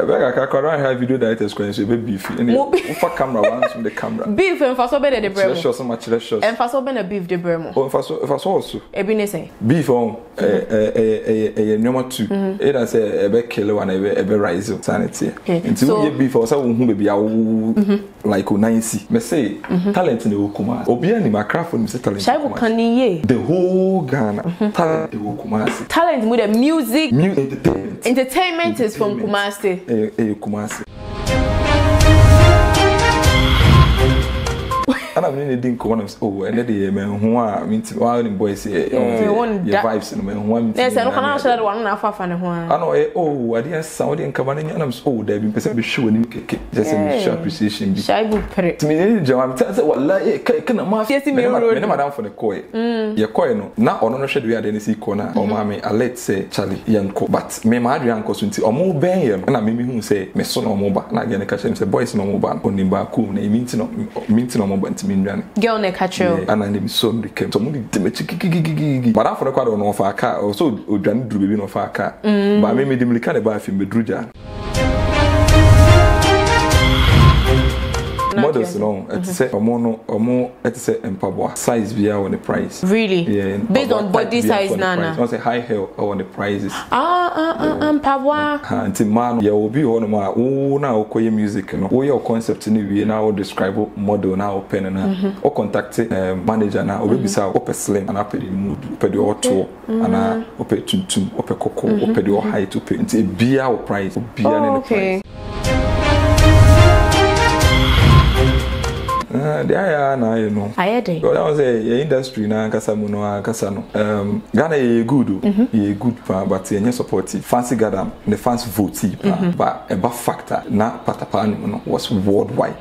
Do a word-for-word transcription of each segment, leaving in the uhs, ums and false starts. I can't have you do that as well. You beef. For camera, once the camera. Beef and for so better the bread. So much less. And for so better beef the bread. Oh, for so for so also. A business. Beef on a a a number two. It has a big kilo and a big rise of sanity. Until you beef or someone who may be like Nancy. Me say talent in the Kumasi. Obiani Macraft and Mister Talent. Shaibu Kanye. The whole Ghana talent in Kumasi. Talent with the music. Entertainment. Entertainment is from Kumasi. E Kumasi. And I'm really thinking one of oh, and the men who are meeting one boys here. Your vibes and men one. Yes, I don't know one alpha fan. I know oh, I didn't sound in Cabernet and I'm so they've been present with show and kick just in sharp appreciation. I will pray to me. Job, I'm telling what like a kind of master. Yes, madam for the coy. Your coy no. Now, on no shed we had any sea corner or mammy, I let say Charlie Yanko, but me, my uncle, or more bam, and I mean who say, my son or mobile, and I get a catch him, say, boys no mobile, only Bakum, they mean to no mobile. Girl, ne catcher, and I name so became so many timid. But after a quarter of our car, or so, or Jan drew in of our car. But maybe the Milican by him, Bedruja. Models long at say a mono or more at say and Pabua size via on the price. Really? Yeah, based on body size, Nana. Once a high hill on the prices. Ah, ah, ah, ah, Pabua. And Timano, you will be on my own now, Koya music and all your concepts in the now describe model now pen and or contact a manager now, or be so upper slim and upper mood, upper or two, and I upper two, upper cocoa, upper your height, upper into beer or price, beer and price. Uh, there na you know. I heard it. That was a industry na kasamuno kasano. Um, Ghana is good, is good, but they are supportive. Fancy Gadam, the fans voted, but a bad factor na patapani was worldwide.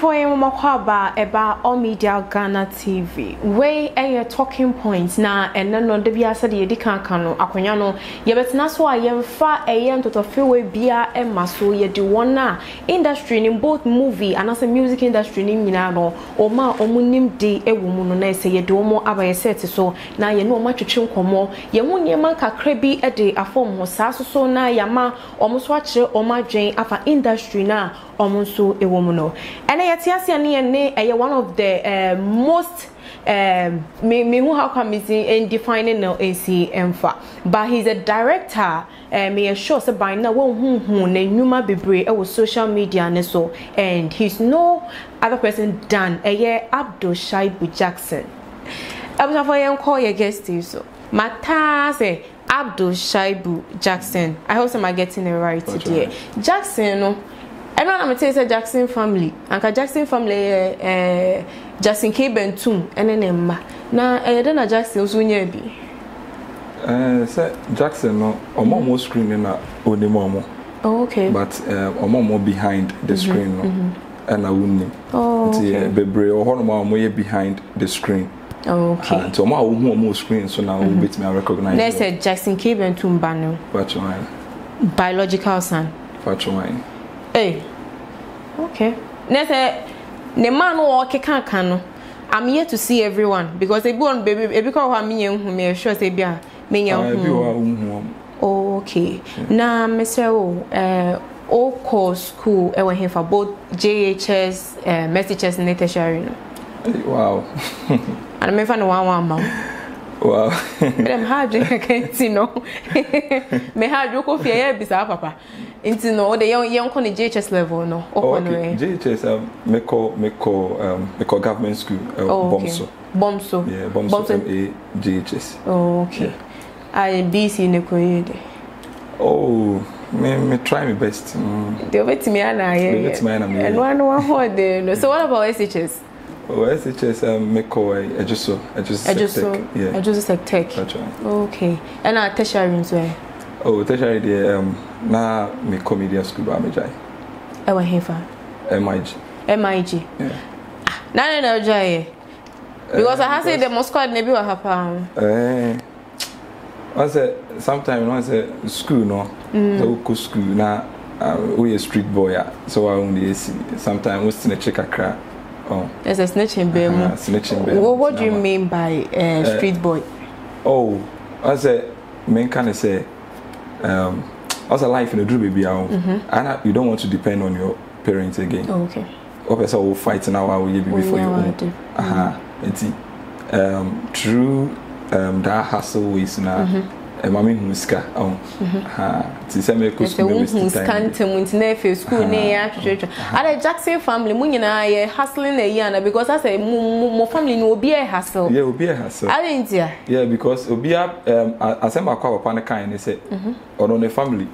For you, Makwaba about All Mediaghana T V. Way and your talking points now, and then on the Biasa the Edican Cano, Aquaniano, Yabetanaswa, Yamfa, a young to feel way beer and Masu, yet the one industry in both movie and as a music industry in Minano, or ma or Munim de a woman, I say, you do more about a set so now you know much to Chunkomo, Yamunyamanka Krebi a day, a form was Sasso, na Yama, almost watch or my Jane, afa industry now. Omunso ewomuno ene yetiasia ne ne eye one of the uh, most um me me who how come is in defining no A C emfa, but he's a director um me sure say by now won hu na nwuma bebre e social media ne so, and he's no other person than eye Abdul Shaibu Jackson. Abdul for you call your guest so mata say Abdul Shaibu Jackson. I hope I'm getting it right today. Jackson everyone I'm telling you, Jackson family. Anka Jackson family, eh, Jackson K Bentum, and then Emma. Now, eh, then a Jackson was unyebi. Eh, say Jackson no, omo mo screen na oni mo. Oh, okay. But eh, omo mo behind the screen no, and I unni. Oh, okay. Bebre omo mo mo ye behind the screen. Okay. So omo omo mo screen so now we bit me I recognize. Let's say Jackson K Bentum banu. Patchwine. Biological son. Patchwine. Hey, okay. Next, the man who walk can can. I'm here to see everyone because they born baby. Because I'm here, I'm sure they be. Okay. Now, Mister O, uh, all course school. I went here for both J H S, uh, messages, and tertiary. Wow. And I'm here for one one mom. Wow. I'm hard against you know. Me hard you coffee here beside Papa. Into no, the young young on the J H S level no. Okay. J H S um me call me call um me call government school. Bomso. Bomso. Yeah, Bomso M A J H S. Oh okay. I B C in the community. Oh. Me, me try my best. They wait me and I. They wait me and I. And one one for the. So what about S H S? Oh, S H S um, make away. I just so, I just I just so, yeah. I just like tech. That's right. Okay. And our tertiary is where? Oh, tertiary the um, na me comedian school ba me jai. I went here for. M I G. M I G. Yeah. Na na na jai. Because I have said the Moscow nebi wa hapa. Eh. I said sometimes I said school no. So go school na we a street boy so I only sometimes we still check a crack. Oh. There's a snitching bell. Uh-huh. Snitching bell. What, what do you mean by uh, street uh, boy? Oh, I said men can say, um, as a life in a drew be out, and you don't want to depend on your parents again. Oh, okay. Or person will fight now, I will be before you. Aha, it's um, true. Um, that hustle is now. Mami huska on ha ti se me ko school ne ya Jackson family mu nyina ye hustling na yi because as a mo family no obi e hustle yeah obi e hustle arendia yeah because obi um asema kwa papa ne kan ne se ono ne family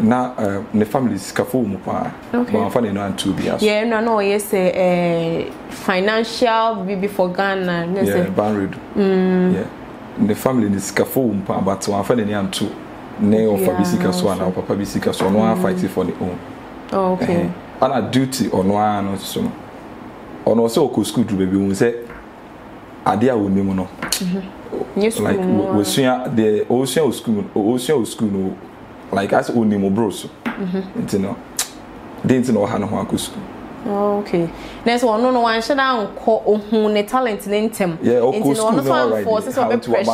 na ne family skafo mu pa ma fa ne no antu bi aso yeah no no yes eh financial bibi for Ghana ne se yeah banred mm yeah the family is careful, but one family and two. Nay, or for Bissika Swan or Papa Bissika Swan, one fighting for the own. Okay. And a duty on one or so. On also, could school to baby, we say, Adia will name no. Like, we see the ocean school, ocean school, like us only more bros. You know, didn't know how to school. Okay. Next one, no, no one shut down call on talent in them. Yeah, okay. It's not one forces of a pressure.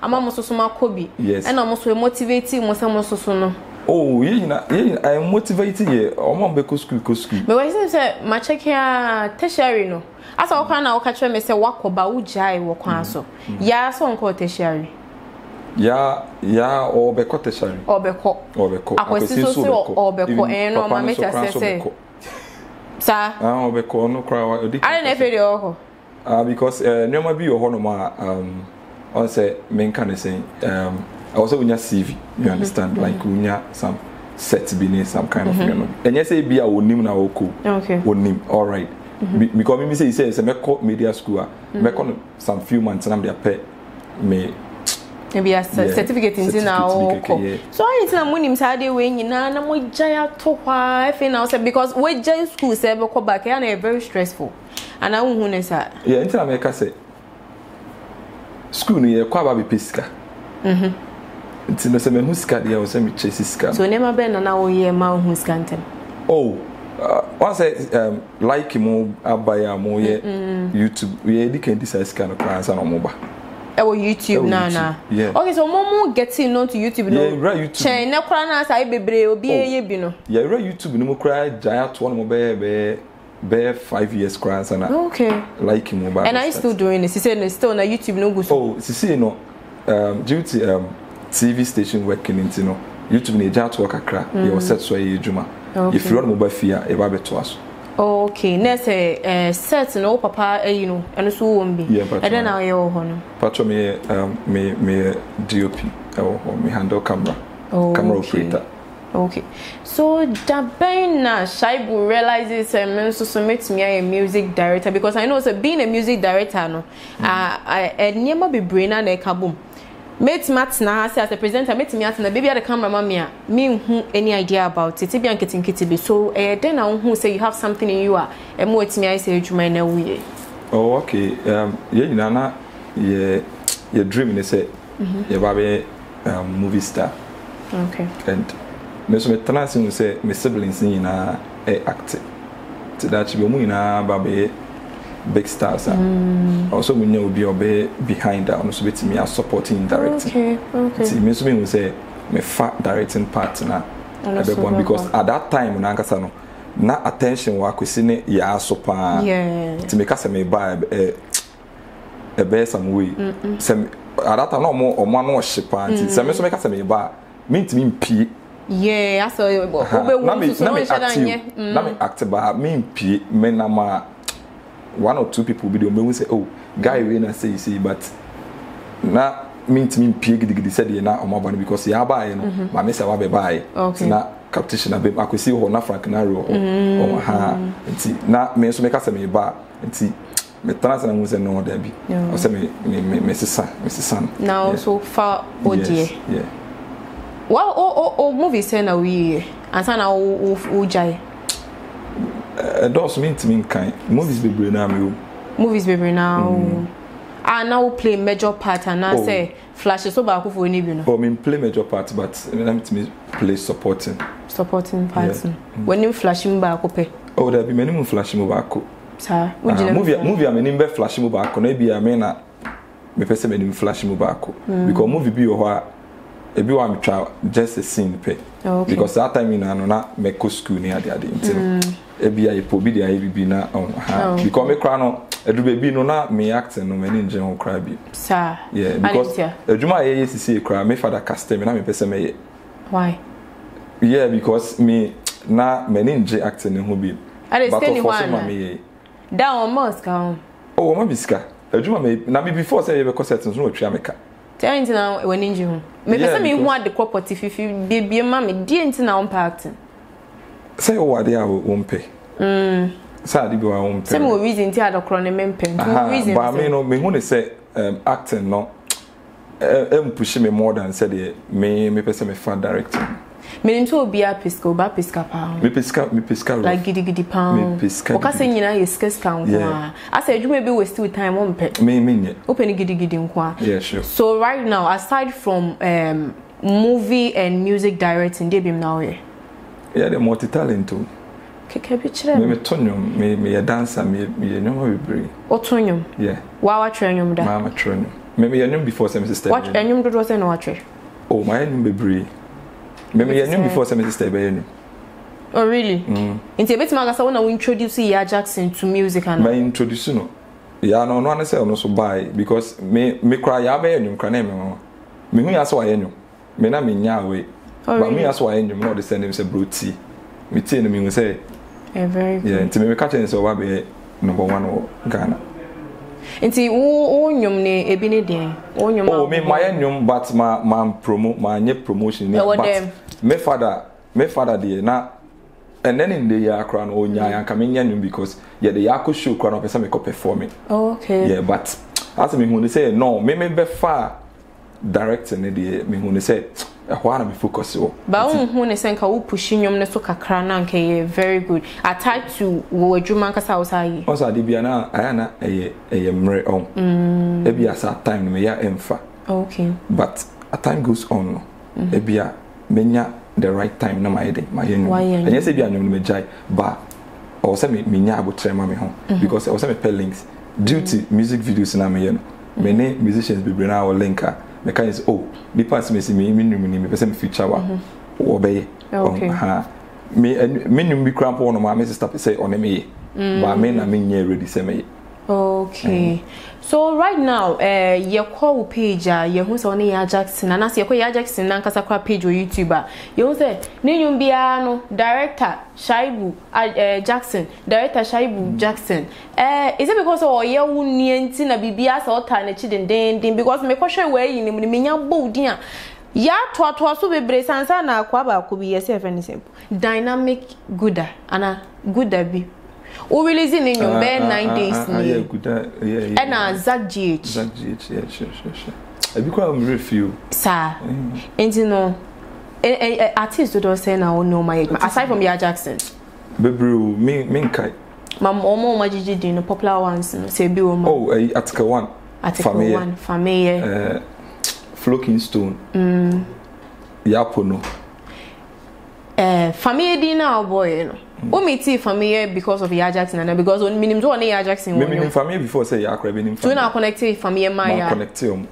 I'm almost so much Kobi. Yes, and almost motivating was almost so no. Oh, yeah, I am motivating you. I'm on because school, because school. But why is it my check here? Tertiary no. As I can now catch me say walk about Ujai walk on so. Yeah, so on call tertiary. Ya ya or Beko tertiary or Beko or Beko. I was so or Beko and no, my mate says. Sir, I don't know if because no more be your honor. Um, on say, men can say, um, also when your C V, you understand, like when you some sets beneath some kind of you know, and yes, say be our name now, okay, one name, all right, because me say, say, me call media school, me call some few months and I'm their pet me. Maybe a certificate in now. So I tell them when him Saturday when you know, na mo jaya towa. If now say because we jaya school say we come back here and very stressful. And I won't hone say. Yeah, until America say school ni e kwa ba be pesika. Mhm. Until no say me huska dey o say me chase sika. So never be na na o ye ma huska ntem. Oh. One says, um, like him, I buy a more YouTube. We educate this as kind of class and mobile. Our YouTube, na na. Yeah. Okay, so momo getting on to YouTube, no. Yeah, right YouTube. Che, na kura na sa ibebre obi e yebi no. Yeah, right YouTube, no mo kura giant one mo be be be five years kura sa na. Okay. Like him mobile. And are you still doing this? She said still na YouTube no go. Oh, she say no. Um, due to um T V station working into no YouTube ni giant work akra. You set so e juma. If you want mobile fear, e ba be to aso. Okay, next eh set no papa eh you know and so won be and then I your ho no patro me um me me D O P or me handle camera camera operator. Okay, so Dabena Shaibu realizes and um, so submits me a music director because I know so being a music director no I I never be brain and kaboom mate Matt na as a presenter mate me at na baby at the camera mama me hu any idea about it be an kitin kitty so eh then na hu say you have something in you are e mo etimi I say adwuma na we oh okay um ye nyina na ye ye dream ni say ye ba be movie star okay and me so me transing say me siblings nyina e act to that be mo nyina ba be big stars also we know be obey behind that also be me as supporting directing okay okay see me so me say me fat directing partner because at that time na nkasa no na attention wa kwesi ne ya so pa yeah to make us me buy a best some way some at that time no mo o ma no ship anti so me so make us me buy me ntimi mpi yeah aso obewun so no shada nye na me act ba me mpi me na ma one or two people video me say oh guy we na say say but na mean to me pig dig said you na omo ban because ya buy no ma me say wa be buy na competition na be akwesi ho na frank na ro o ha nti na me so me ka say me ba nti me trans na me say no da bi o say me me me sister me sister now so far odie yeah wow oh oh movie say na we ansa na o jai it does mean to me kind movies be bring now movies be bring now I now play major part and I say flashes over for any you know for me play major part but let me play supporting supporting part when you flashing back up oh there be many flashing back sir movie movie am in be flashing back na be am na me person me flash mu baako because movie bi ohwa e bi wa twa just a scene pe because that time in ano na me ko school ni ade ade ntino e bi ayi po bi de ayi bi na ha because me kra no edu be bi no na me acting no me ni nje ho kra bi sir yeah because adwuma ye ye sisi kra me father casting me na me person me why yeah because me na me ni nje acting no bi but of course me ye down mosque on oh ma biska adwuma me na me before say be concert no we twa me ka tell you now when inji hu me person me hu ade property fifi de bia ma me de nti na on party say o ade a wo mpe mm say ade bi wa wo mpe say me reason ti ade kro ne me mpe no reason but me no me hu ne say acting no em push me more than say the me me person me fan directing me nto obi a pisco ba pisca pound me pisca me pisca like gidi gidi pound o ka se nyina ye skes count na as adwuma bi waste with time on pe me me nye open gidi gidi nko yeah sure so right now aside from um movie and music directing dey bim now here yeah the multi talent too keke bi chire me me tonyum me me dancer me me no we bring o tonyum yeah wa wa trenyum da mama trenyum me me yanyum before sem sister watch enyum do do say na wa tre oh my enyum be bring Maybe I knew before semester stay. Oh really? Mm. Into bit magasa when I introduce Yaa Jackson to music and my introduce no. Yeah no no say no so buy because me me cry ya be enum cry na me ho. Me hu aso enum. Me na me nya we. But me aso enum no dey send him say bro tea. Me tea no me hu say. Eh very good. Yeah, into me catch him say oba be number one o Ghana. Into o nyum ne ebi ne den. O nyum. Oh me my nyum but my my promote my nye promotion ne but my father my father dey na and then in the year crown o nya yan come nyum because yeah the yako show crown of person me ko performing. Oh okay. Yeah but as me hu say no me me be far directing ne dey me hu say ehwa na me focus o. Ba o hu ne say nka wo push nyum ne so kakra na nka ye very good. Attach to wo adwuma nka sa wo sa yi. Osa de bia na aya na eye eye mre on. Mm. E bia sa time me ya emfa. Okay. But as time goes on e bia menya the right time na my day my enu and yes e bia nyum me jai ba o se me nya abotre ma me ho because o se me pay links duty music videos na me enu me ne musicians be bring our linker me can say oh the pass me see me me nyum ni me person feature wa o be ha me me nyum bi cramp one ma me sister say on me ba me na me nya ready say me okay. So right now, uh, your call page, uh, your who's on Yaa Jackson, and as your Yaa Jackson, and Casacra page or YouTuber, you say, Ninium Biano, director Shaibu uh, Jackson, director Shaibu Jackson. Uh, is it because all your own nientin a B B S or Tanachi and Dendin? Because my question where you mean your boat, dear. Ya twa twa so bebre sansa na kwaba could be a safe and simple. Dynamic gooda, and gooda be. We releasing in your bed nine days. Yeah, good. Yeah, yeah. And a Zach G H. Zach G H. Yeah, sure, sure, sure. I become refuel. Sir, and you know, artists do not say now no my aside from Yaa Jackson. Bebrew, me, me kai. Mam omo majiji di no popular ones no say be omo. Oh, article one. Article one. Family. Floating stone. Hmm. Yapono. Eh, family di na boy no. O me tea familiar because of Yaa Jackson and because on minimum to on Yaa Jackson. Maybe in family before say Yaa Jackson in family. So now connected familiar my connected.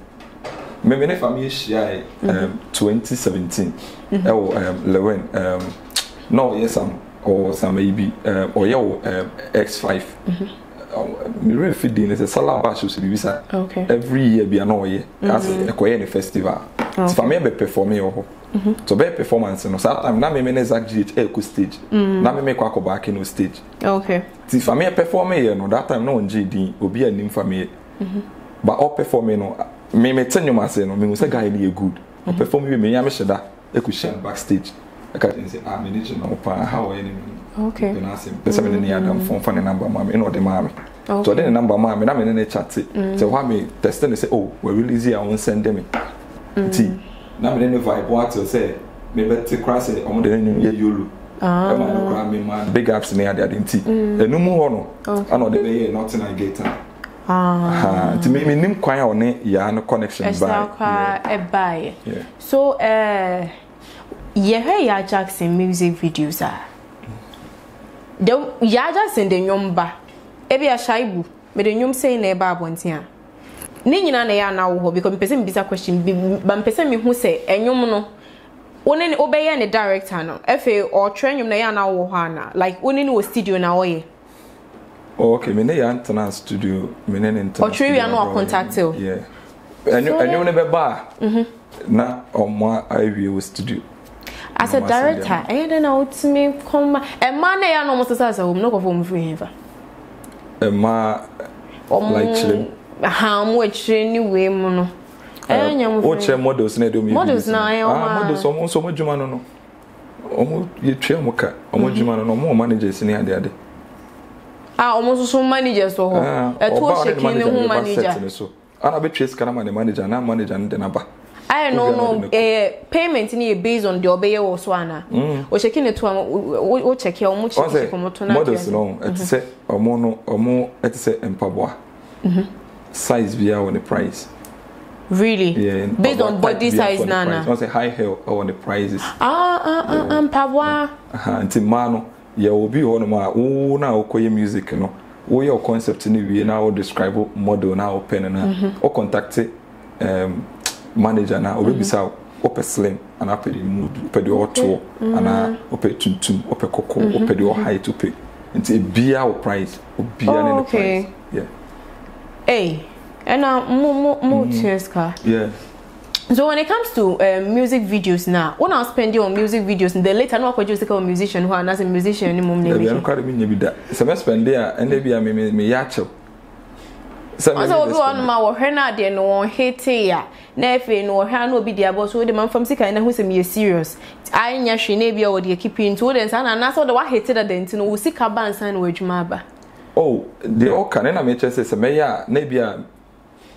Maybe in family share um twenty seventeen. Oh um Lewen um no yes am or some maybe um or your um X five. Me really fit dey say salary bash should be visa. Okay. Every year be an year as e koy any festival. It's family be performing oh. So be performance no sometimes na me me exact G H L stage na me me kwa ko back no stage okay ti family perform here no that time no on G D obi anim family but all performing no me me tenum ase no me say guy dey good perform we me ya me sheda e ku share backstage I can say ah manage no pa how any okay you know say person me ni adam phone phone number ma me no the ma me so the number ma me na me ne chat so why me text me say oh we really easy I won't send them ti na me no vibe what you say me better crash e omo dey no yolo ah e ma no cry me man big ups me ade ade nti enu mu ho no and o dey be nothing I get ah ah ti me nim kwan o ne ya no connection by so eh ye he Yaa Jackson music videos ah de Yaa Jackson de nyomba e be a Shaibu me de nyom say na e ba abontia Nina na now because person bizarre question but person who say enyomuno one obey any director no fa or train you na na wo hana like one no studio na oye. Okay, me na internet studio me na internet or train you no contact you. Yeah, enyo enyo ne be ba na omo I V studio as a director and then out to me come a man na no must say so no go for me for a ma like chilling. How much anyway, mono? What's your models? Nedo me models now. Models almost so much Jumano. Almost you trail mocker, almost Jumano, no more managers in the other. Ah, almost so managers or a tour shaking the woman manager. So, I'll be chased, can I manage and I manage and then about. I don't know a payment in a based on the obey or swana or checking it to a check your much models long at set or mono or more at set and Pabua. Size via on the price. Really? Yeah. Based on body size, nana. Not a high heel or on the prices. Ah ah ah ah. Pabwa. Ah, until mano, yeah, will be on my own. Now, Koye music, you know. All your concept in the now describe model now pen and or contact um manager now. Will be so open slim and up the mood, open the auto and open tum tum, open cocoa, open the high to pay. Until beer or price or beer and the price. Yeah. Hey, and now more more yeah. So when it comes to uh, music videos now, when I spend you on music videos, and the later no producer or musician who are not a musician anymore. Yeah, I'm quite a bit that. So I spend there, and maybe I may me yacho. So we on my Warhana, there no one hate here. Nefe no Warhana will be the boss who the man from Sika and who is me serious. I ain't yashin maybe I would keep into it and that's all the one hated that then to know Sika band sandwich maba. Oh, the all can and I may say, Maya, Nebia.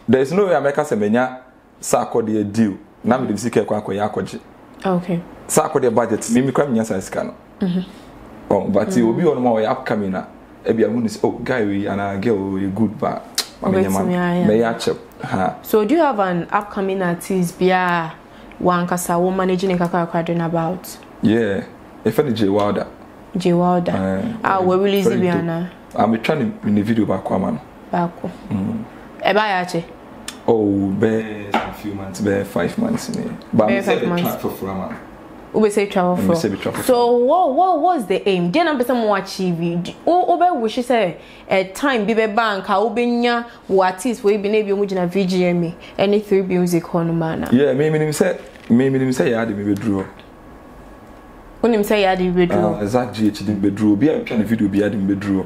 There is no way America Semenya Sako de deal. Nam the Sika Yakoji. Okay. Sako de budget, Mimi Cramia scan. Oh, but you will be on my upcoming. Ebia Moon is oh, guy, and I girl, you good, but so, do you have an upcoming artist, Bia one Casawo managing a Kakakadin about? Yeah, if any J Wilder. J Wilder. I will release Biana. I'm trying to in the video back, man. Back. Mm. Ebayache. Oh, bear a few months, bear five months in here. But I'm saying travel for man. We say travel for. So what what was the aim? Then I'm person watch T V. Oh, Obe we should say a time be bank. I obenya artist we be na be omujina V G M A. Any three music on man. Yeah, me me me say me me me say I had me draw. When him say I had me draw. Exact G H D be draw. Be I'm trying to video be had me draw.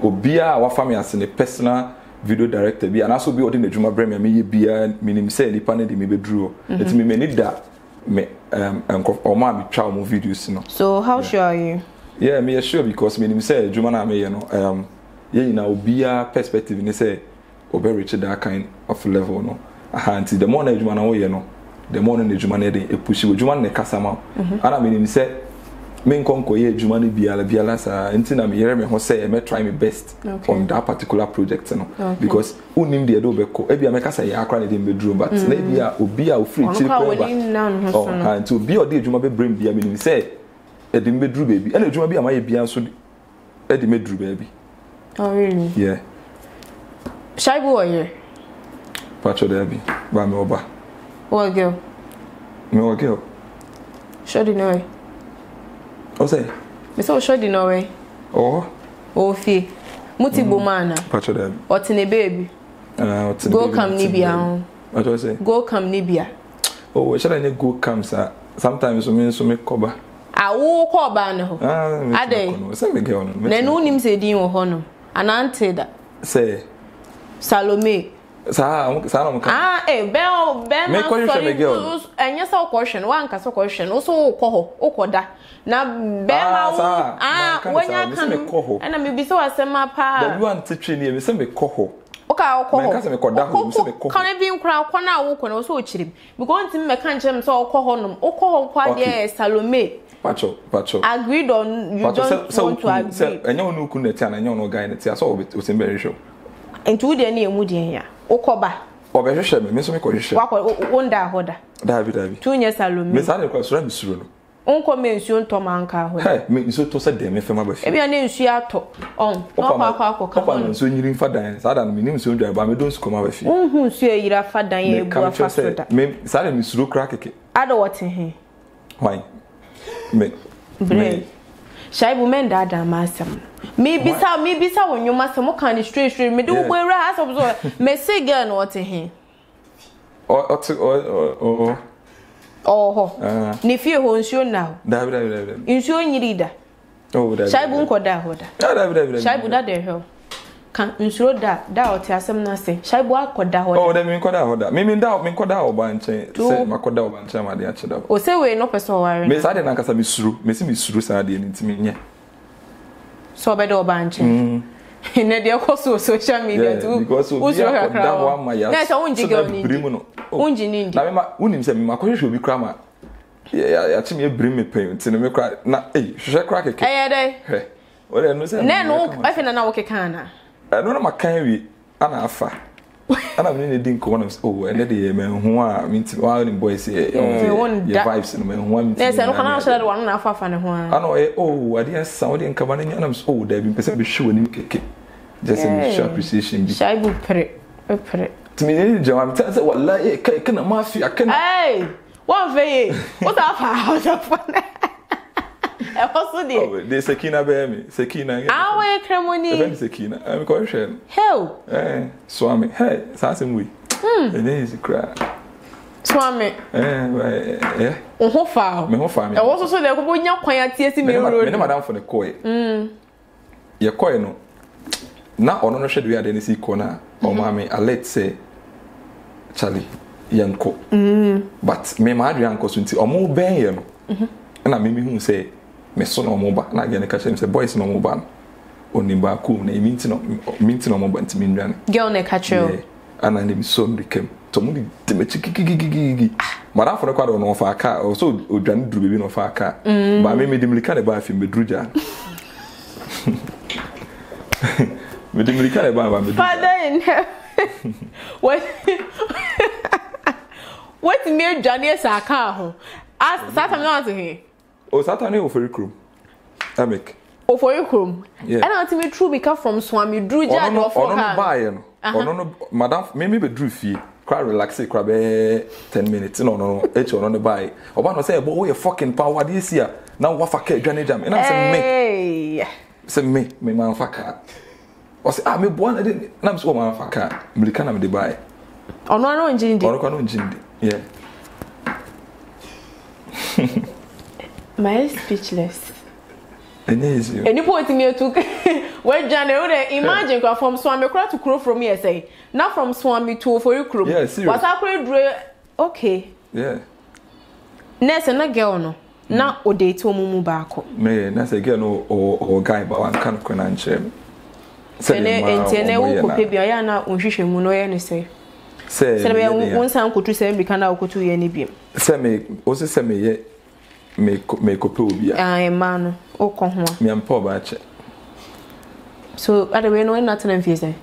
Obia our family as a personal video director be and also be ordering the Juma Bremer me be minim say the panel the me be draw. It me need that me um or ma try more videos no. So how yeah. Sure are you? Yeah, me sure because minim say Juma na me you know um yeah you know be a perspective in say obe reach that kind of level no. And the more na Juma na we you know the more na Juma na dey push we Juma na kasa ma. And minim say me nkonko ye adwuma no biala biala sa nti na me yere me ho say me try my best okay. On that particular project no okay. Because unim de do be ko e bia me ka say ya akra ne dem be drum but na bia obi a o free chiri ko ba oh and to be odi adwuma be bring bia me say e dem be drum baby and adwuma bia ma ye bia so e dem be drum baby. Oh really? Yeah. Shaibu oye pacho de abi ba me oba o girl me o girl show the know. What say? Me so show the Norway. Oh. Oh fi. Muti bomana. Pacho dem. Otine baby. Ah, otine baby. Go come Nibia. What do I say? Go come Nibia. Oh, shall I need go come sir? Sometimes we mean so make koba. Ah, wo koba no. Ah, dey. Say me girl no. Na no nim say din wo ho no. Anante da. Say. Salome. Sa, sa no ah, eh, be o be na sorry. Enye sa question, wan ka so question. Wo so ko ho, wo ko da. Na be ma wo ah, wonya kan na me bi so asema pa. Be want teacher ni me se me ko ho. Wo ka wo ko ho. Me ka se me ko da ho, me se me ko ho. Kan e bi nkura ko na wo ko na wo so ochirim. Because ntim me kan chem so wo ko ho nom. Wo ko ho kwa de Salome. Pacho, pacho. Agreed on you don't want to agree. Enye onu ku neti na enye onu guy neti aso wo se be show. Into the name would ya. Okoba. Or better shame, Miss Micorisha. Wonder, Hoda. David, David. Two years alone. Miss Anna Cross Ramsruno. Unko me nsuo ntɔ manka ho. Hey, me nsuo to sɛ dem efema ba fi. E bia ne nsuo atɔ. On, no kwa kwa kwa kwa. Kwa nsuo nyiri fa dan. Saa da me nim nsuo dwa ba me don suko ma ba fi. Unhu nsuo yira fa dan e bu afa so da. Me saa da me suru kra keke. Ada wote he. Why? Me. Bre. Shaibu men da da masam. Me bisa me bisa wonwoma sɛ mo kan straight straight me de wo awura asɔ so. Me se girl no wote he. O o o o. Oh, uh, Nifio Honsio now. David, David, Insure Nidida. Oh, that Shaibu Koda Hoda. Shaibu that there, ho. Can insure that, doubt, as some nursing. Shaibu Koda Hoda. Oh, that mean Koda Hoda. Miming doubt, Minkoda Banche, Makoda Bancha, my dear child. Or say we no person worry. Miss Adena Casamisru, Miss Misru Sardin, it's me. So bad or banching. In a dear course of social media, too. Because we are that one, my young. That's only criminal. Unjinin. Now, Unim said, my question should be crammer. Yeah, I took me a brim me paint, and I cry. Now, eh, should I crack a cake? Well, I know, I think I know what can. I don't know my carry, and I fa. And I mean, it didn't come oh, and the men who are mean to all in boys, one vibes in men one. There's an answer one half of an one. I know, oh, I dear Saudi and Cabernet, and I'm so they've been perceived showing him just in sharp precision. I will put it, put it. To me, I'm telling you what like I can't master. I can't. Hey, what way? What up? How's up? I also did. They Sekina Bemi, Sekina. I wear cremoni. I'm Sekina. I'm conscious. Hell. Hey, Swami. Hey, something we. Hmm. And then he's crying. Swami. Eh, eh. Oh, how far? Me how far? I also saw the couple young quiet tears in my road. Me no madam for the koi. Hmm. Your koi no. Na ono no shed we are denisi corner. Oh, mommy, I let say Charlie, Yanko. Mm. But me, my uncle, since I'm more banned, and I mean, who say, my son or mobile, and I get a catch him, say, boys, no mobile. Only by cool, they mean to no mobile to mean run. Girl, they catch you. And I named son, they came to me, to me, Chicky, Madame for a quarter of our car, or so, or Jan drew me off our car. But I made him look at a bath in Bedruja. But the military band, Father in heaven. What? What mere Johnny Sakaho? Ask Satan out to him. Oh, Satan over your crew. I make. Oh, for your crew. Yeah. And ultimately, true become from Swami Drew Jan or for Bayon. Oh, no, Madame, maybe be drew fee. Cry, relax, crab ten minutes. No, no, H on the buy. Or one will say, boy, you're fucking power this year. Now, what for Johnny Jam? And I'm saying, me. Say me, me, man, fucker. I say, ah, me born I didn't. I'm so man, fuck her. Me can't am Dubai. Oh no, no, Injindi. Oh no, no, Injindi. Yeah. My speechless. And is you. And you point me to where January. Imagine go from Swami to Kro from here say. Now from Swami to for you Kro. Yeah, serious. What I could do? Okay. Yeah. Next, and that girl no. Now Ode to Mumu Bako. Me, that's a girl no or guy, but I can't pronounce him. Entene ukope bia ya na onhwehwe mu no ye ne se se se me wonsan kotu se me kana okotu ye ne biem se me o se se me ye me me kope obi a eh man o ko ho me ampo ba che so ada we no na tena mfie se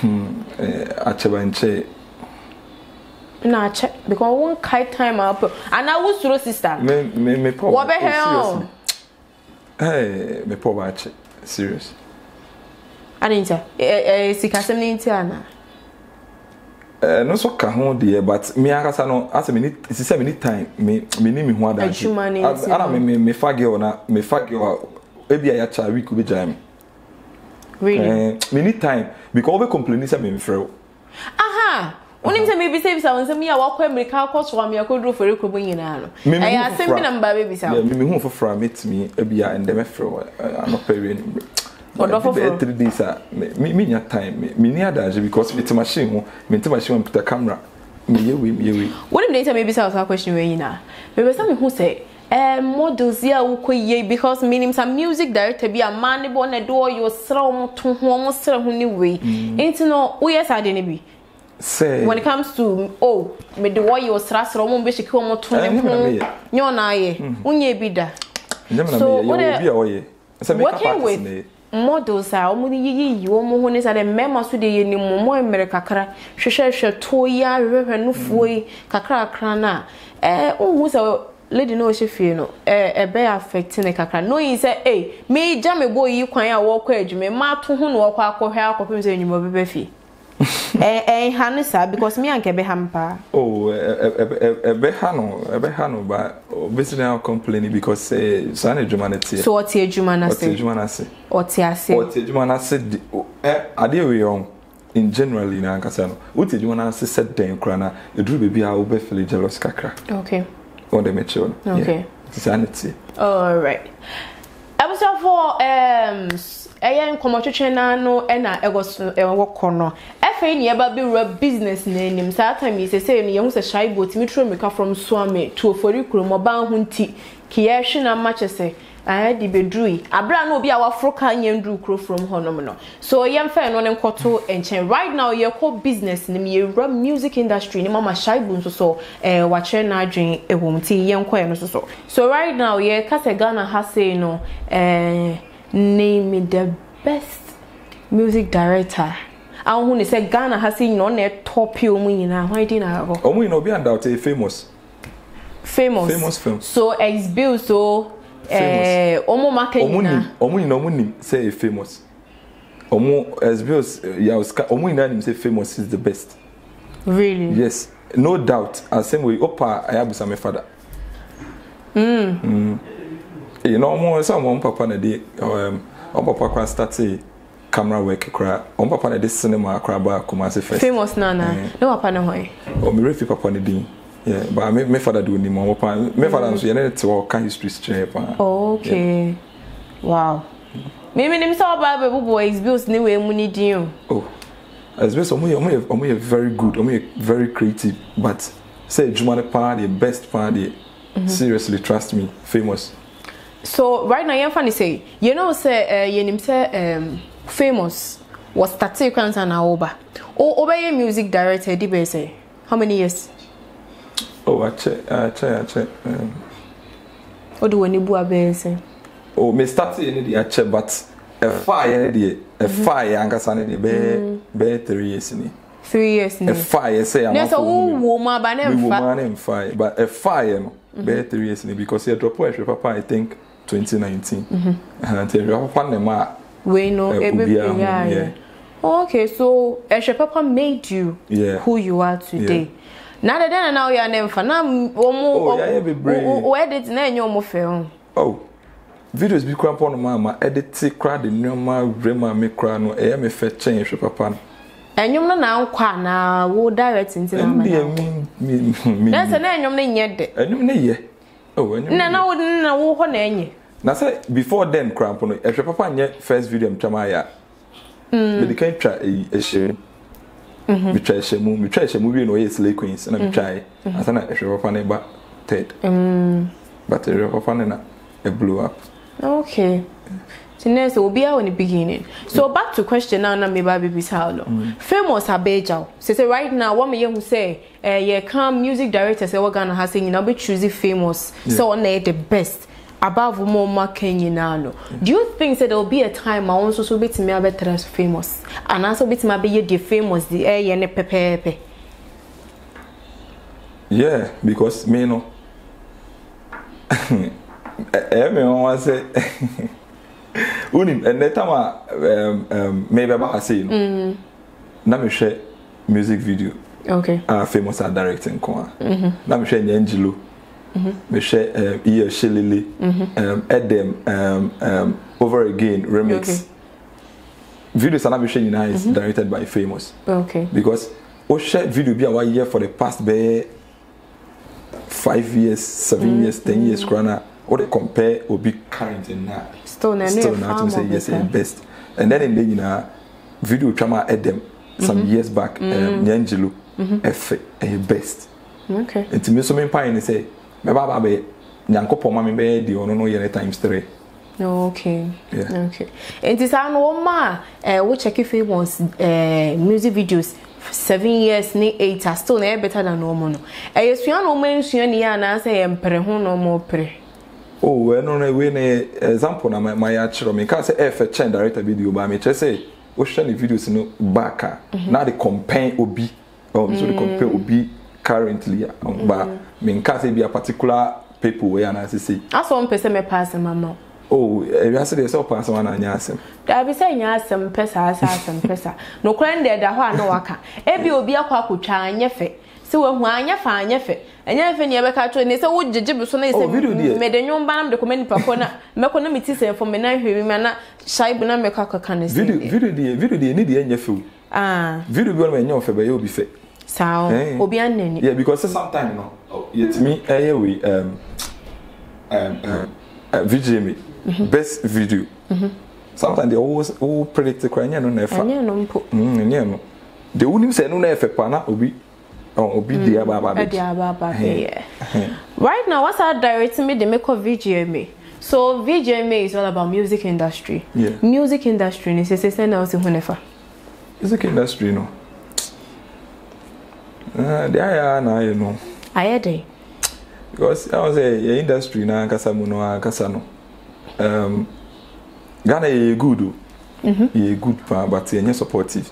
hmm eh ache ba nche na ache because one kind time up and I was sure sister me me me po wo be hell eh me po ba che serious. I didn't say. Eh, eh, si kasemi nti ana. Eh, no so kahon de, but me akasa no. Asa me ni, si se me ni time, me me ni me huwa da. Ana me me me fagi ona, me fagi wa. Ebi aya cha week ube jam. Really? Eh, me ni time because we complain se me me freo. Aha. Oni se me bisa bisa onse me ya wakwe America akwa so me akodro for ekrobo nyina ano. Eh, asem bi na mba be bisa. Yeah, me me hu fofra meet me ebia and dem freo. I'm not very for three days me me nya time me me nya daje because me machine ho me machine on put camera me ye we me ye we. When me dey maybe say ask question we nyina. Maybe say me hu say eh models ya wo koye because me some music director be a man born na do your srom to ho mo sra ho ni we. Enti no we yes ade ne bi. Say when it comes to oh me the way your sra srom mo be sheke mo to ne ho. Nyo na ye. Unye bi da. So what we be a oye. What can we? models are only you almost at a memo to the more America cra, she shall toya, river no foy, cacra crana. Eh, almost a lady no she funeral, a bear affecting a cacra. No, he said, eh, me jammy boy, you can't walk edge, me ma to whom walk or help of him any more beffy. Eh, eh, Hannah, because me and Kebe hamper. Oh, a behano, a behano, but obviously I'm complaining because say, Sunday Jumanity. So what's your Jumanasi? Jumanasi. What's your say? What's your Jumanasi? I deal with you in general in Ancasano. What did you want to set down, Crana? You drew baby, I will be feeling jealous, Kakra. Okay. Or the mature. Okay. Sanity. All right. I was up for, um, I am commercial no and I was a walk corner. Every year, but be a business name. Saturday, he says, young shy boat, me through me from Swami to a forty crumb or bound hunty. Kiashin and much as I had the bedrui. A brand will be our frocan and drew crew from Honomino. So, young fair non and cotto and chain. Right now, your core business name, your music industry, Mamma Shy Boons or so, and watching I drink a woman tea, young quail or so. So, right now, your Casagana has say no, eh. Name me the best music director. I want to say Ghana has seen on a top you mean. Why didn't I go? Oh, we know beyond doubt a famous, famous, famous film. So it's built so. Eh, Omo market. Omo, Omo, no money say famous. Omo as built. Yeah, Omo in that say famous is the best. Really? Yes, no doubt. As same way, Opa I have some father. Hmm. Hmm. You know, more someone papa na de um papa kwa start camera work cra. On papa na de cinema cra ba Kumasi first. Famous nana. No papa na hoy. O me refi papa na din. Yeah, but me father do ni mo papa. Me father so yene te o kan history strip. Okay. Wow. Me me nim so ba be boys bills ni we mu ni din. Oh. As we so mo mo mo very good. Mo very creative, but say Jumane party best party. Seriously, trust me. Famous. So right now, you're funny say you know say uh, you name say um, famous was thirty years and over. Oh, over your music director, D B say how many years? Oh, I check, I check, I check. What do any boy say? Oh, me started in the check, but a fire in the a fire and gas in the be be three years in Three years in a fire say I'm not a woman, but never woman fire, but a fire no be three years in because he dropped away. Papa, I think. twenty nineteen. And you have one name. We know everything. Yeah, yeah. Okay, so Eshe Papa made you yeah. who you are today. Now that now you are name for now, oh yeah, yeah, be brave. Where did you know your film? Oh, videos be crap on Mama. Edit crowd the normal grammar me crowd no. I am a fair change, Papa. And you know now, Quana will direct into me. That's an annual name yet. And you know, oh, and I wouldn't know what name. Now, say before then, cramp on a papa yet first video, Chamaya. But they can't try a shame. We try a movie, we try a movie, no, it's Lake Queens, and I'm trying. As an extra funny, but Ted. But a river funny, it blew up. Okay. Tonight will be out in the beginning. So back to question now. Now me baby is how long? Famous Abeja. So say right now, what me young say? Eh, yeah, come music director say what Ghana has seen. Now be choosing famous. So on the best. Above more marketing you now. Do you think that there will be a time I also so bit me about trans famous? And also bit me about the famous the eh yeah ne pepe. Yeah, because me no. Eh me want say. Unim and that time um maybe I say no. Now me share music video. Okay. Ah, famous at directing kwa. Now me share Angelo. Me share Iya Shilili. Um, Edem um um over again remix. Videos that me share now is directed by famous. Okay. Because we share video be our year for the past be five years, seven years, ten years, grana. Or they compare will be current and now. Still now to say yes and best. And then in the video trauma at them some years back, Angelo F and best. Okay. And to me so many pine say, my baba be Nyanko Poma me be the ono no yellow times three. Okay. Yeah. Okay. And this I know ma uh we check if it was uh music videos. Seven years, ni eight are still better than normal. I assume no mention yeah and I say em pre no more pre. Oh, I don't know when example na my actual me can say F change director video but me just say ocean videos no back now they compare obi um so they compare obi currently but me can say be a particular people where na say as one person me pass mama oh e we say dey so pass one na nyasem da be say nyasem pesa asasem pesa no kran dey da ho ana waka e bi obi akwa kwatwa anyefe se wahu anyefa anyefe enyefe ne be ka to ne se wo gigib so na se me de nyomba na me de komani pako na meko na miti se fo me na hwe me na Shaibu na meko akaka ne se video video dey video dey ne dey anyefe o ah video bi won me nyofe be obi fe sao obi anani yeah because sometimes no yet me eh we um um V G M A best video. Sometimes they always all predict the crime. No, never. No, they wouldn't say no, never. Pana obi, obi dia baba. Dia baba. Yeah. Right now, what's our directing me? They make of V G M A. So V G M A is all about music industry. Yeah. Music industry. Is it something else in Hunefa? Music industry, no. Ah, they are na you know. Are they? Because I was a industry na kasa muno kasa no. Um, Ghana is good, mm-hmm. Is good, but it's not supportive.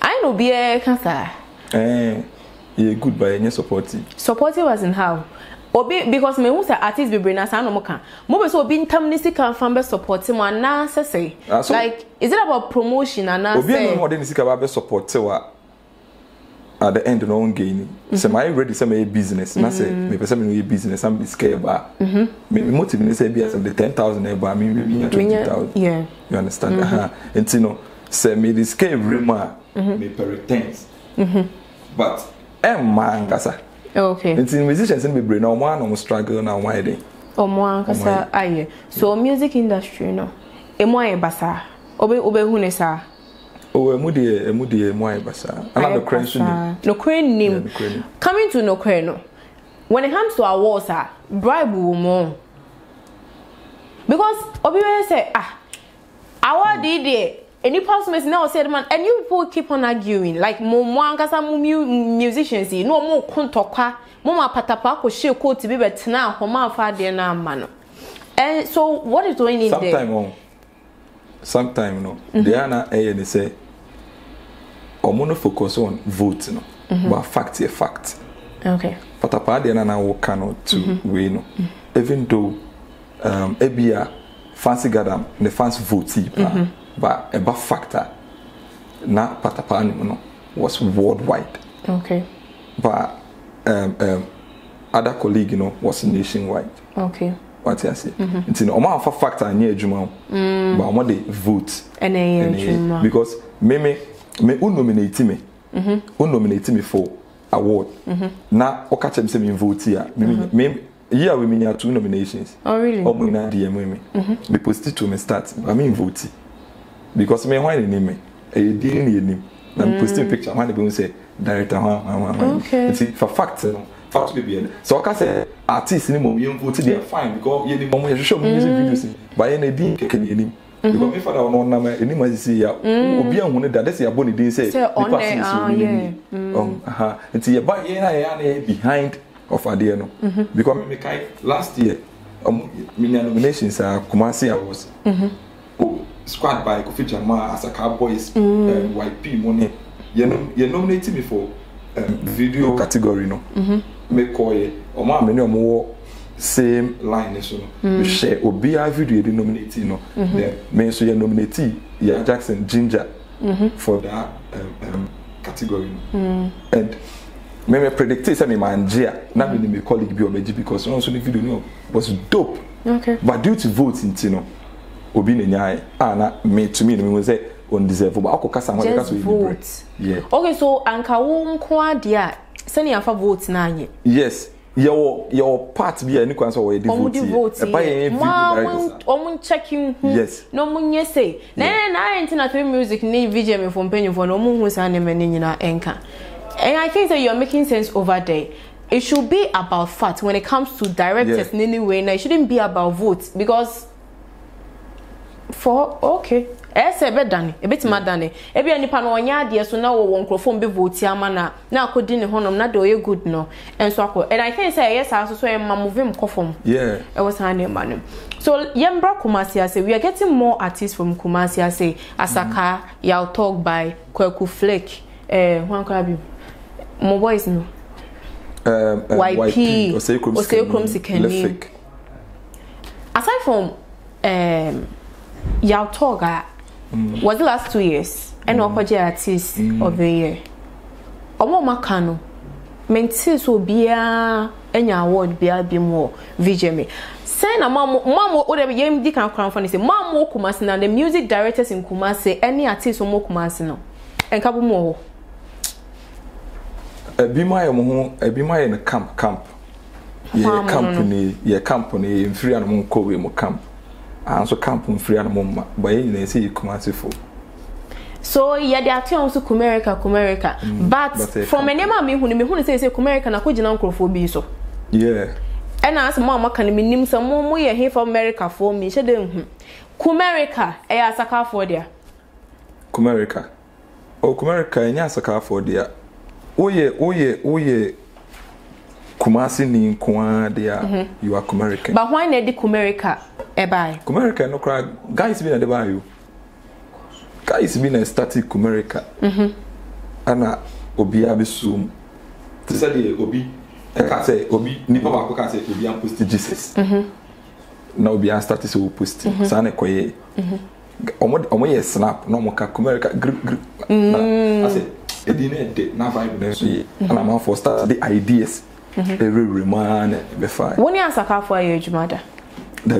I know be a cancer. Eh, is good, but it's not supportive. Supportive was in how? Obi because me who say artists be brainers, I no mo can. Mo be so Obi terminisi can find be supportive. Mo na say say. Like is it about promotion and na say? Obi no mo dey nisika ba be supportive wa. At the end, no one gain. So my ready, some a business. Na say, me person me no business. I'm scared ba. Me motive me say be as the ten thousand e ba. Me me twenty thousand. Yeah. You understand? Aha. And you know, say me the scared rumor. Me pretends. But I'm man kasa. Okay. And the musicians in me brain now one on struggle now why they. Oh man kasa aye. So music industry no. Emo e basa. Obe obe hunesa. Oh, Mudi, Mudi, Moy Basa. Another question. No crane name. Coming to no crane. When it comes to our wars, bribe woman. Because Obi say, ah, our D D, and you pass me now said, man, and you people keep on arguing. Like, Momuangasa musicians, no more contoka, Moma Patapa, or she could be better now, Homa Fadiana man. And so, what is going in there? Sometimes no, they are not here and say, "I'm going to focus on votes, no, but fact is fact." Okay. But apart they are not working to win, no. Even though, um, Ebia fancy gadam, the fans vote, but about factor, na but apart no was worldwide. Okay. But um um other colleague, you know, was nationwide. Okay. What I say? It's no amount of factor near Juma, but I'm the vote. Because me me me who nominate me, who nominate me for award. Now I catch them say me vote here. Me me here we me have two nominations. Oh really? Oh me na D M me. The prostitute me start. I mean vote. Because me why they name me? They didn't name. I'm posting picture. Why they be say director? Okay. It's for factor. Fact be be so I can say artists ni mo you vote they fine because you ni mo you show music videos but you na din keke ni ni because me father no na ma ni ma see ya obi an hu ne da dey say abo ni din say the person so ni um aha until you buy here na behind of adia no because me kai last year um me nominations are Kumasi I was squad by Kofi Jama as a Cowboys Y P money you you nominated me for video category no make koye o ma me no mo same line so we share obi a video dey nominate no then me so you nominate Yaa Jackson Ginger for that category and me me predict say me manager na me my colleague be obeji because no so the video no was dope okay but due to vote you know obi nyae ah na me to me me say on deserve but akokasa ho because we vote yeah okay so anka wo nko dia sani afa vote na anye yes your your part be any kwanso we vote e ba yen video omun checking yes no munye say na na international music ni V G M A for penny for no munhu sane me nyina enka and I think that you're making sense over there. It should be about fact when it comes to directors in any way. Now it shouldn't be about votes because For okay. Ese ebe dane ebe ti ma dane ebe anipa no onya ade so na wo wonkrofo mbe vote amana na akodi ne honom na de oye good no enso akọ and I think say yes aso so e ma move him kofom yeah e was hand him man so yembra Kumasi say we are getting more artists from Kumasi say Asaka Yaw Talk by Kweku Fleck eh wan kwa bi mo boys no um Y P Osayokrom Sikeni aside from um Yaw Talk Mm. was the last two years and mm. opportunity artist mm. of the year omo makano menti so bia anya award bia bi mo V G M A say na mamo mamo o dem yem di kan kran for say mamo Kumasi na the music directors in Kumasi any artist omo Kumasi no enka bo mo ho ebi maye mo ho ebi maye na camp camp your company your company in free and mo ko we mo camp and so camp on free animal by any say you come out for so yeah they are telling to America America but from a name me who me who say say America na ko gina nkrofobia so yeah and as mama can me nim some mo ye here for America for me she dey hu America e asaka for there America oh America e asaka for there oye oye oye Kumasi ni nkoa there you are American but why na dey America Ebay. Kumerica no cry. Guys been at the bayou. Guys been a static Kumerica. Mhm. Ana obi abisum. Tisali obi. I can say obi. Ni papa ko can say obi am post Jesus. Mhm. Na obi am status we post. Sa na koye. Mhm. Omo omo ye snap no mo ka Kumerica grip grip. Na I say e di na de na vibe na so ye. Ana man for start the ideas. Mhm. Every remind be fine. Woni asaka for ye jumada. But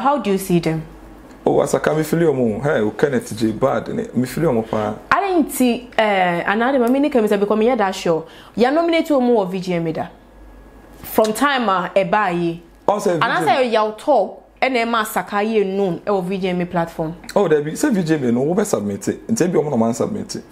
how do you see them? Oh, as a camifilium, hey, Kenneth J. Bad, and Mifilium. I didn't see another minicamis are becoming a dash show. You are nominated to more V G M A from time a buy. Also, and I say, Yaw Talk and a massacre noon or V G M A platform. Oh, there be some V G M A no over submitted, and take your one submitted.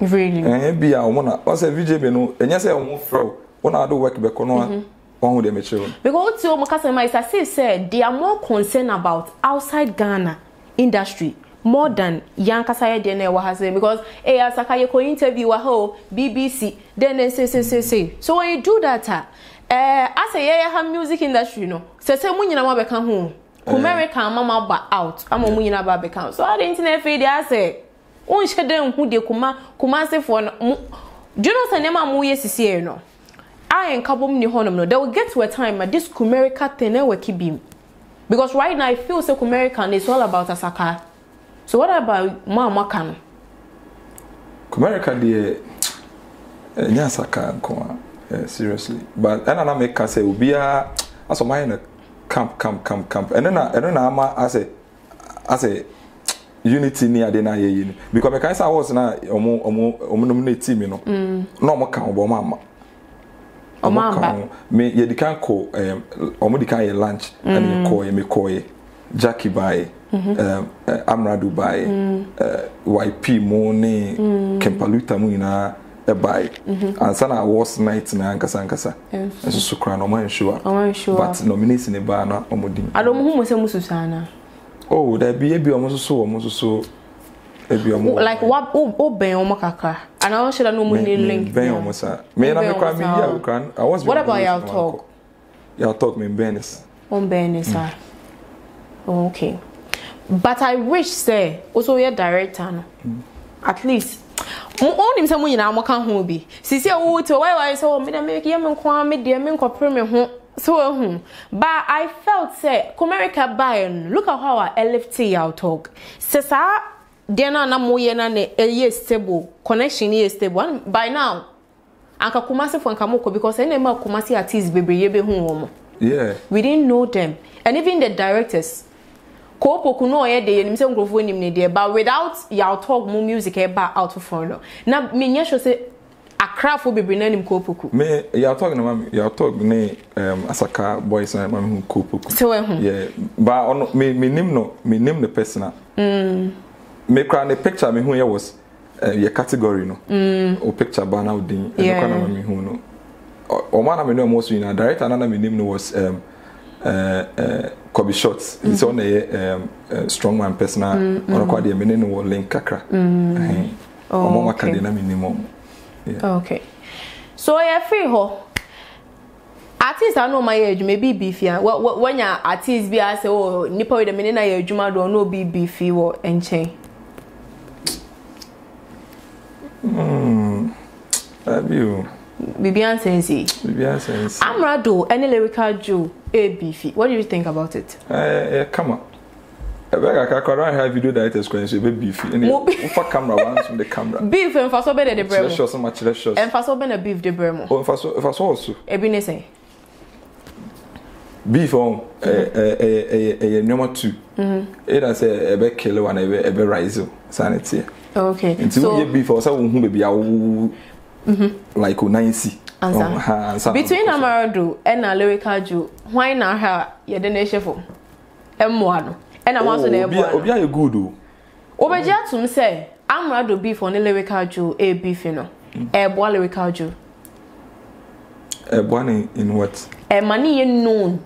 Really? And be our one. Also, V G M A no, and yes, I won't throw one other work back on. Because they are more concerned about outside Ghana industry more than young Kasaya D N A because eh Asaka Yoko interview waho B B C then they say say say say. So when you do that, uh I say yeah have music industry no. Say say muni na be kan ho. America mama ba out. Am muni na ba be kan. So I didn't know if they say un shede hu de kuma kuma say for do you know say na mu yesisi e no. I and Kabum ni honum no. They will get to a time that this Kumerica thing will keep him. Because right now I feel so Kumerica is all about Asaka. So what about Mama Kano? Kumerica de Nyasaka Nkoma. Seriously. But I don't make say will be a as a minor camp, camp, camp, camp. And then I don't know I say I say unity near the Naya. Because I say I was now nominated, you know. No more count about Mama. Omamba me ye di kan ko em omo di kan ye lunch and ko ye me ko ye Jackie by um Amerado by Y P Money Kempaluta Munina by and sana was night na nkasa nkasa eso sukra no man sure but nomination e ba na omo di adom hu mo se mususana oh there be e bi omo so omo so like what oben omo kaka and I want to know money link ben omo sa me na me kwa me ya kan I was what about Yaw Talk Yaw Talk me benes on benes ah okay but I wish say also your director no at least only him say mo nyina mo kan ho bi sisi wo to why why so me na me ye me kwa me de me nkopre me ho so ehun but I felt say Kumerica buy look at how I left Yaw Talk sesa then na moye na ne eye stable connection e stable by now anka Kumasi for anka moko because any ma Kumasi artists bebreye be hu omo yeah we didn't know them and even the directors ko poku no ye dey nim say ngrofo nim ne dey but without Yaw Talk mu music e ba out of front na me nya show say Accra for bebre na nim ko poku me Yaw Talk na ma Yaw Talk ne um Asaka boys na ma hu ko poku so yeah ba on me me nim no me nim the personal mm me cry the picture me who was uh, your category no mm. o picture ba na odin e no kana me who no o ma na me no mo so in a director na na me name no was um uh, uh, Kobi Shots. Mm -hmm. It's on a um, uh, Strongman personal. Mm -hmm. On quite a minimum link kakra. Mm -hmm. Oh, okay. Yeah. Okay. So I free ho. Artists I know my age maybe beefy. When your artists be I say oh nipa with the minute I juma do no be beefy or enche. Hmm. Have you? Bibian Sensi. Bibian Sensi. Amerado any Lyrical Juice a beefy. What do you think about it? Uh, yeah, come on. I can't have video that is going to be beefy. For camera, once from the camera. Beef and for so better the bread. So much less. And for so better beef the bread. Oh, for so also. Ebinese. Beef on a number two. It has a big kilo and a big rise of sanity. Okay. And so beef or someone who may be like Nancy. Answer. Between Amerado and a Lyrical Juice, why not her? You're the nation for M one. And I'm also there. Obia you good. Obeja to me say, Amerado beef on the Lyrical Juice, a beef, you know. A boy Lyrical Juice. A boy in what? A money in known.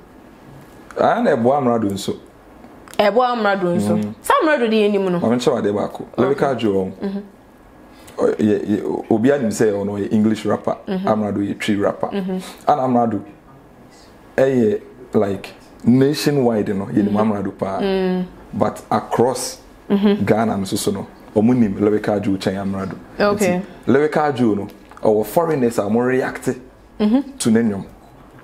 And a boy Amerado so. A boy Amerado so. Some Amerado the any mono. I'm sure they were cool. Lyrical Juice. Obia him say, on English rapper. Amerado a tree rapper. And Amerado. A like. Nationwide, you know, you know, but across Ghana, I'm so no. Omunim Lyrical Juice, Amerado. Okay. Lyrical Juice, no. Our foreigners are more reactive to them.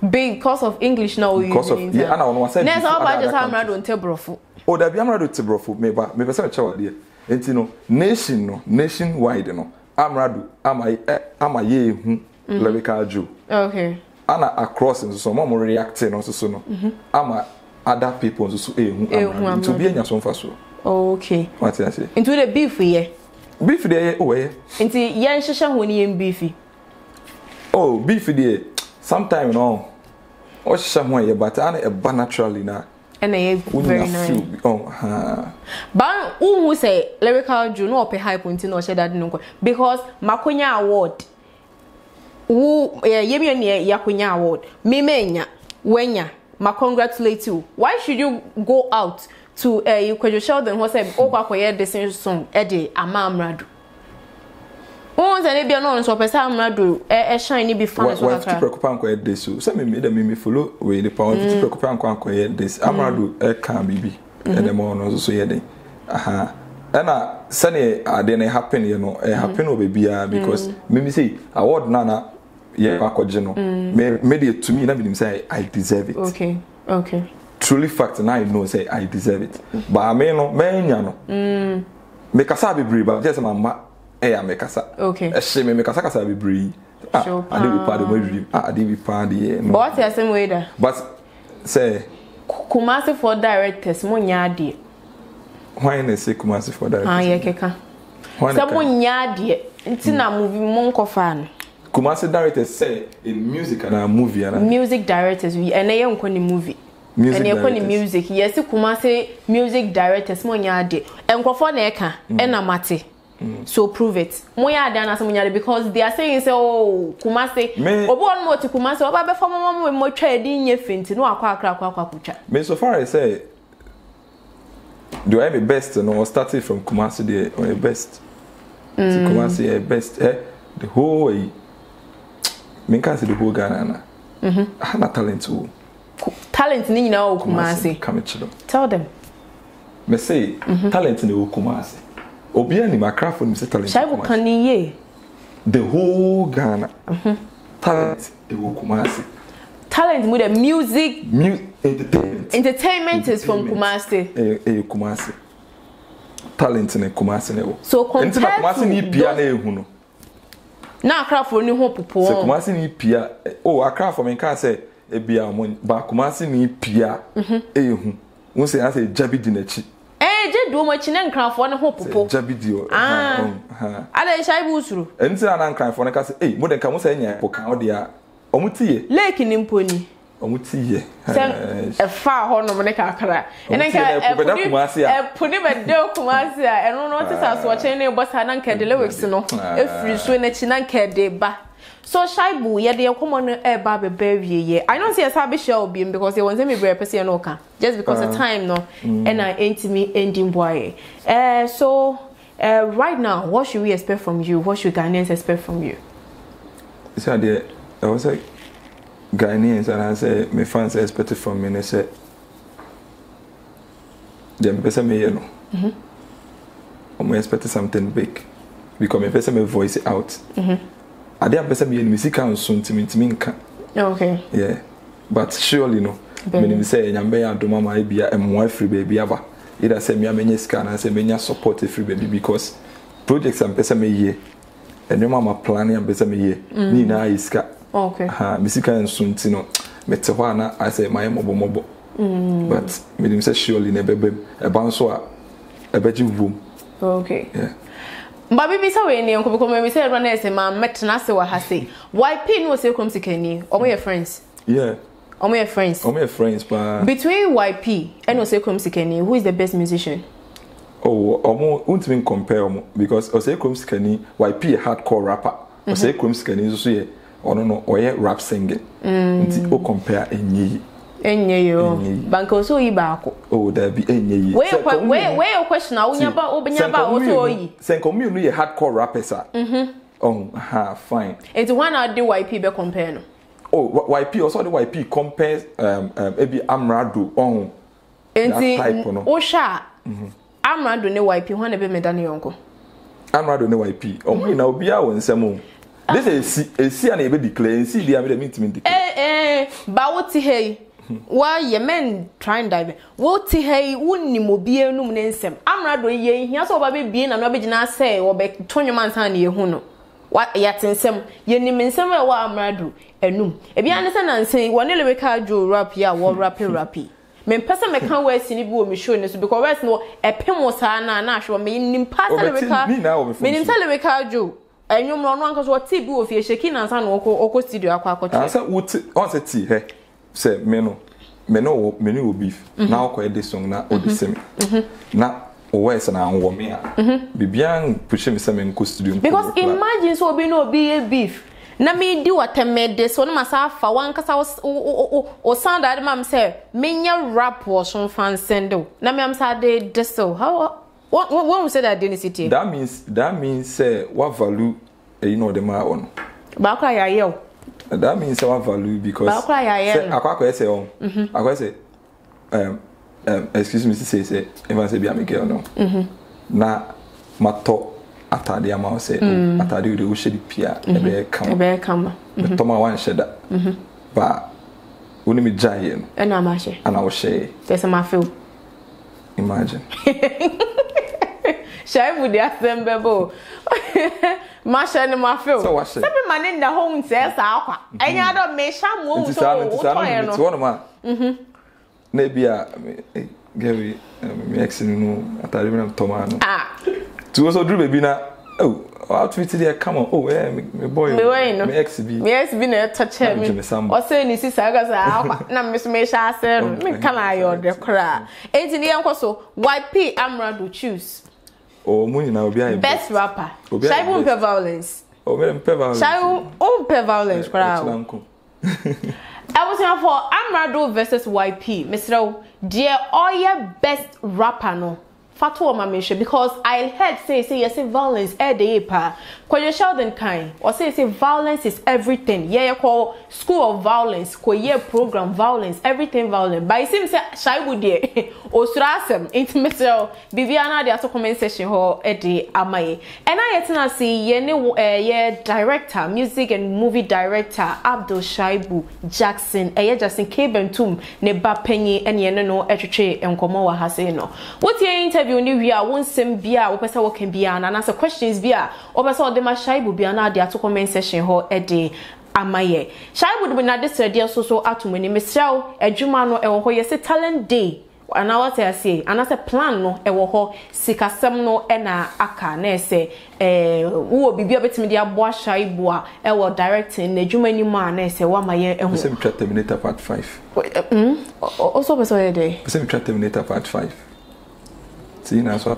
Because of English now, because of yeah, I know. Next, how about just Amerado and Tebrofu? Oh, that be Amerado Tebrofu. Maybe, maybe some child there. And you know, nation, no, nationwide, no. Amerado, Amay, Amaye, Lyrical Juice. Okay. Ana across and so more reacting on so no. Ama other people so eh to be any so fast. Okay. What I say? Into the beef here. Beef there oh eh. Into yan hyehyeh honi yan beef. Oh, beef there. Sometimes no. Oh hyehyeh ho eh but ana e ba naturally na. And eh very nice. Oh ha. But who say Lyrical Juice no open hype until no share that nko because Makonya award who yeah, Yakunya award. Mimenya, Wenya, ma congratulate you. Why should you go out to uh you could show them what's a Okakoye the same song, Eddie, Amerado? Once and Ebian on so Pesa Amerado, a shiny before Precopanque this. Some made a mimi follow with the pound to Precopanque this. Amerado, a can be, and the morning so yet. Aha. And I sunny I didn't happen, you know, a happen over beer because maybe say award nana yeah made it to me and say I deserve it. Okay, okay. Truly fact and I know say I deserve it. But I may no man yano make a sabi bree but yes my eh make a sa okay a shame make a sabi bree. I didn't be part of my dream. I didn't be part of the but the same way that but say Kumasi for directors monyadi. Why in the sick Kumasi for that? Ah, yeah, Keka. Someone yard yet. It's in a movie, Monko fan. Kumasi directors say in music and a movie and music directors, we and a young Connie movie. Music and a Connie music. Yes, Kumasi music directors, Monyadi, and Kofon Eka, and Amati. So prove it. Moya than as Monyadi because they are saying, oh, Kumasi, or one more to Kumasi, or by performing one with more trading your fin to no aqua crack aqua kucha. May so far I say. Do I be best? No, starting from Kumasi, the or best. Mm. Kumasi, the best. Eh, the whole way. Me can't see the whole Ghana. Mhm. I have talent too. Talent, ni na Kumasi. Come here, tell them. Me say talent ni o Kumasi. Obiya ni microphone me say talent. Shaibu kaniye. The whole Ghana. Mhm. Talent the o Kumasi. Talent with the music. Mu entertainment. Entertainment is from Kumasi. Eh, eh, Kumasi. Talent in Kumasi level. So compared to Kumasi ni pia na ehuno. Na akra for ni ho popo. So Kumasi ni pia. Oh, akra for me can say e bia mo ba Kumasi ni pia ehun. Won say say jabi di na chi. Eh, je do mo chi na nkra for ne ho popo. Jabi di o. Ah. Ha. Ada Shaibu usuru. Enti na nkra for ne ka say eh mo den ka mo say nya po kan o dia. Omutiye. Lake ni mponi. Omutiye. Sen e fa ho no me kakara. Ene ka e puni Kumasi a. E puni be de Kumasi a. Eno no tisa so che ne bossa na nka de lyrics no. E free so na chi na nka de ba. So Shaibu, yeah, they come on air baby baby yeah. I don't see as happy shall be because they want me very person no can. Just because uh, the time no mm. and I ain't me ending boy. Uh so uh right now, what should we expect from you? What should Ghanaians expect from you? So the I was like Ghanaians and I say my fans expect it from me and I said them person me yellow. Mm-hmm. I'm expecting something big because my person may voice it out. Mm-hmm. I didn't person be in music and soon to me to me. Okay. Yeah, but surely no. When we say Nyambeya do mama be a more free baby ever. It has said me many scan and say many support a free baby because projects and person me here and your mama planning and person me here. Nina is ka. Okay. Ha, music and soon to no. Metawana I say my mobo mobo. But when we say surely ne baby a bouncewa a bedroom room. Okay. Yeah. But baby, so we need to come and we say run as a man met Nasa Wahasi. Y P no say come to Kenny. Are we friends? Yeah. Are we friends? Are we friends? But between Y P and Osei Kromsi Kenny, who is the best musician? Oh, Omo, won't even compare Omo because Osei Kromsi Kenny, Y P a hardcore rapper. Osei Kromsi Kenny is also a no no oye rap singer. Mm. O compare any. Enyeyo banko so yibako oh there be enyeyi where where your question na unya ba obenya ba oto yi senkomi no ye hardcore rappers ah mhm oh ha fine it one are the Y P be compare no oh Y P also the Y P compares um um e bi Amerado oh enti o sha mhm Amerado ne Y P ho na be meda ne yonko Amerado ne Y P o mo na obi a won nsem o this is e si an e be declare e si dia me meet me declare eh eh ba woti hey why your men try and dive? What he hey, wouldn't you be a numinensem? Amerado, ye, he has over being an original say or back twenty months honey, you know. What yet in some, ye name somewhere while Amerado, a noom. If you understand and say, one lyrical Jew rap ya, war rappy rappy. Men person may can't wear silly boom, me showing this because no a pin was an ash or meaning pass lyrical, meaning lyrical Jew. And you know, because what tea boo if you're shaking and son or co studio aqua. Answer what's a tea, hey? Say meno meno menu beef now quite this song na or the same na always na anwo me a bibian push me same nko studio because imagine so be no be beef na me di watermed this one masa fa wan kasa o sound ad mam say menya rap wo so fan sendo na me am say this so how what when we say that identity that means that means say what value you know the ma on ba kwa ya yo that means our value because I say um I say um um excuse me say say even say be am girl no na mato atade am say atade we share the pia e be come e be come but to ma wan share that but when me jai no and am share and I will share there's am feel imagine Shai would ask them bebo. Masha and my film. So what's the man in the home says aqua? And I don't make some woman. It's one of my. Mhm. Maybe I Gary, I'm excellent. I thought even I'm Tomano. Ah. To also do baby now. Oh, outfit here, come on. Oh, yeah, my boy. My ex be. My ex been a touch him. Or saying this is Sagas aqua. Now, Miss Mesha said, me can I order cry. It's in the uncle so Y P Amerado choose. Oh, money now be a best rapper. Shaibu won't pay violence. Oh, we don't pay violence. Shaibu won't pay violence, crowd. I was here for Amerado versus Y P. Mister Dear, all your best rapper no. Fatwa mamisha because I heard say say yes violence eh dey pa. Koye Sheldon kind or say say violence is everything. Yeah, you call school of violence, koye program violence, everything violent. But it seems say Shaibu dey ostrasem into Mister Bibiana dey so comment session ho eh dey amaye. And I yet na say ye ne eh director, music and movie director Abdul Shaibu Jackson. Eh ye Jackson Kebentum ne ba penyi ene ne no etwetwe enkomo wa ha say no. What ye you knew we are one same beer, or person can be an answer questions beer, or person the Mashai will be another to comment session or a day. Amaye Shaibu would not this so so out to many Michelle, a Jumano, a whole yes, talent day. An hour I say, and as a plan no, a whole Sika Semno, and a aka, ne say, eh, who will be a bit media boy Shaibu, a war directing the Jumani man, I say, one my year and the same chat terminator part five. Also, was a day, the same chat terminator part five. Shaibu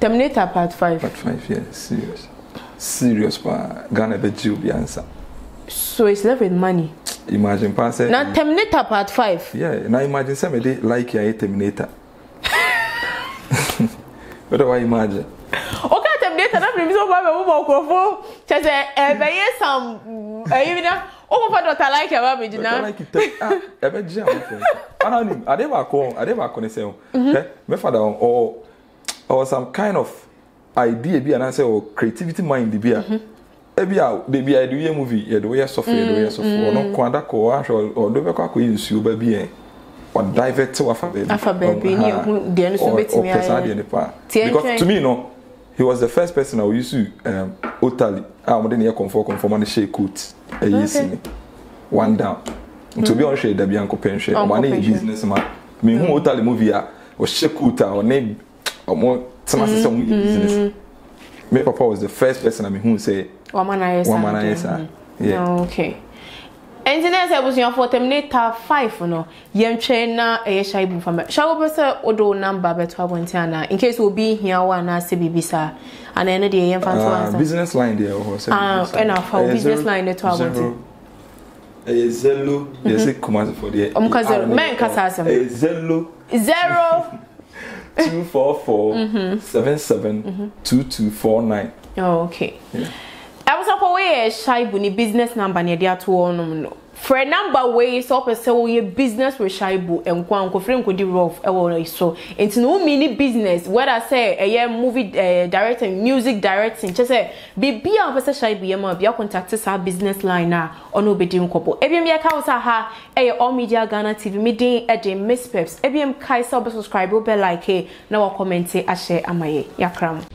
Terminator part five. Part five, yes, serious. serious pa Ghana bet you be answer. So it's left with money. Imagine pass it. Now Terminator part five. Yeah, now imagine some day like you Terminator. What do I imagine? Okay, Terminator, that brings over my mobile phone. Say some even oh my daughter like your baby now. Like it. Ah, ever jam. I don't I never call I never call say my father or or some kind of idea be and answer or creativity mind be a ebi a baby I do a movie yeah the way software the way software or no kwanda ko or do be kwako issue ba bi or divert to afa baby afa baby ni hu de no so betimi aye because to me no he was the first person I used to um totally ah mo de na comfort conform and shake coat e yesi one down to be on shade da bi anko pen shade o man business man me hu totally movie a o shake coat or name or more some business. My papa was the first person I mean who say Womanizer. Womanizer. Yeah. Oh, okay. And then I was young for Terminator five, you know. Young trainer, a shy boom from Shall we say Odo number by twelve and ten? In case we'll be here one as C B B S A and then the young fans. Business line there or so. Ah, enough for business line at twelve and ten. A zero, there's a Kumasi for the man Casasam. A zero. Zero. Two four four mm-hmm. seven seven mm-hmm. two two four nine. Oh, okay. Yeah. I was up away a shy bunny business number near the two no. For a number way so per se business with shy bu and kwanko frame could rough away so it's no mini business whether say a yeah movie uh, directing music directing just say be be a person shy be ma be contact us our business line now or no be doing couple ebim ya kausa ha a All Mediaghana T V meeting at the miss peps ebim kai sub subscribe be like eh now comment a share amaye yakram.